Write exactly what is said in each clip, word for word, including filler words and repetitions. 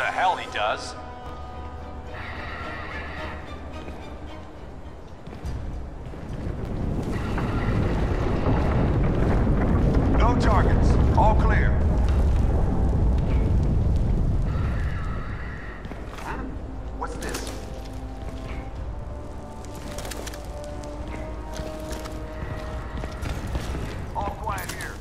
the hell he does. No targets. All clear. Hmm? What's this? All quiet here.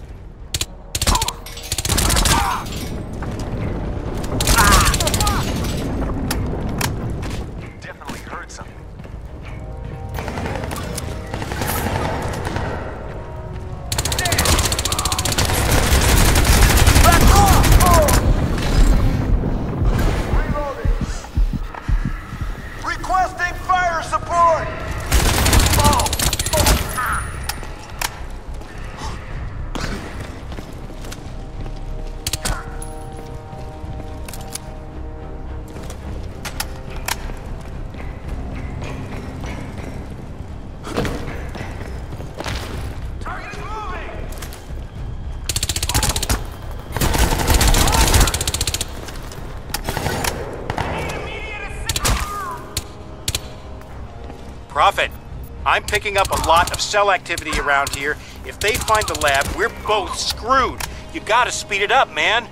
Definitely heard something. Prophet, I'm picking up a lot of cell activity around here. If they find the lab, we're both screwed. You gotta speed it up, man.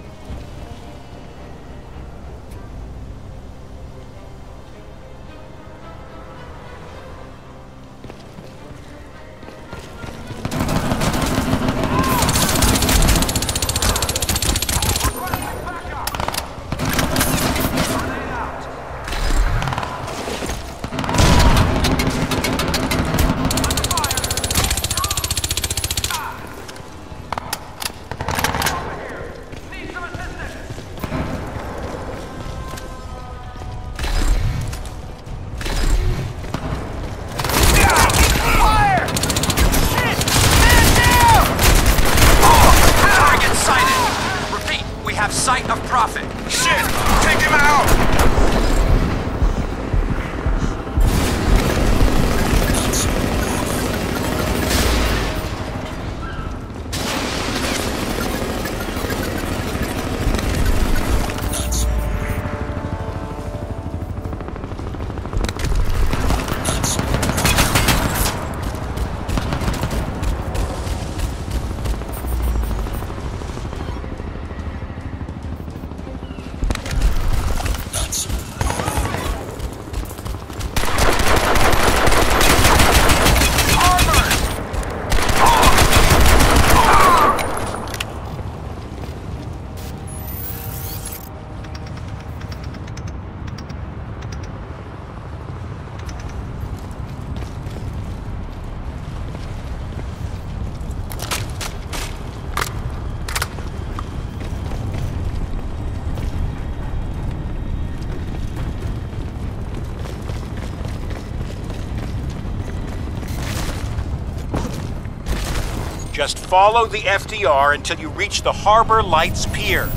Sight of Prophet. Shit! Take him out! Just follow the F D R until you reach the Harbor Lights Pier.